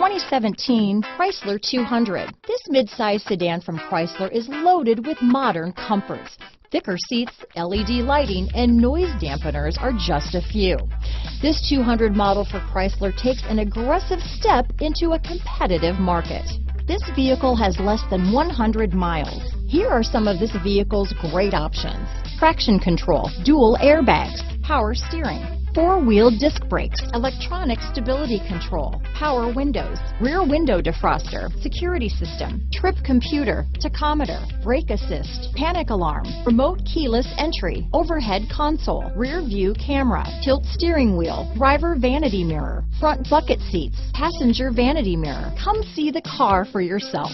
2017 Chrysler 200. This midsize sedan from Chrysler is loaded with modern comforts. Thicker seats, LED lighting, and noise dampeners are just a few. This 200 model for Chrysler takes an aggressive step into a competitive market. This vehicle has less than 100 miles. Here are some of this vehicle's great options: traction control, dual airbags, power steering, four-wheel disc brakes, electronic stability control, power windows, rear window defroster, security system, trip computer, tachometer, brake assist, panic alarm, remote keyless entry, overhead console, rear view camera, tilt steering wheel, driver vanity mirror, front bucket seats, passenger vanity mirror. Come see the car for yourself.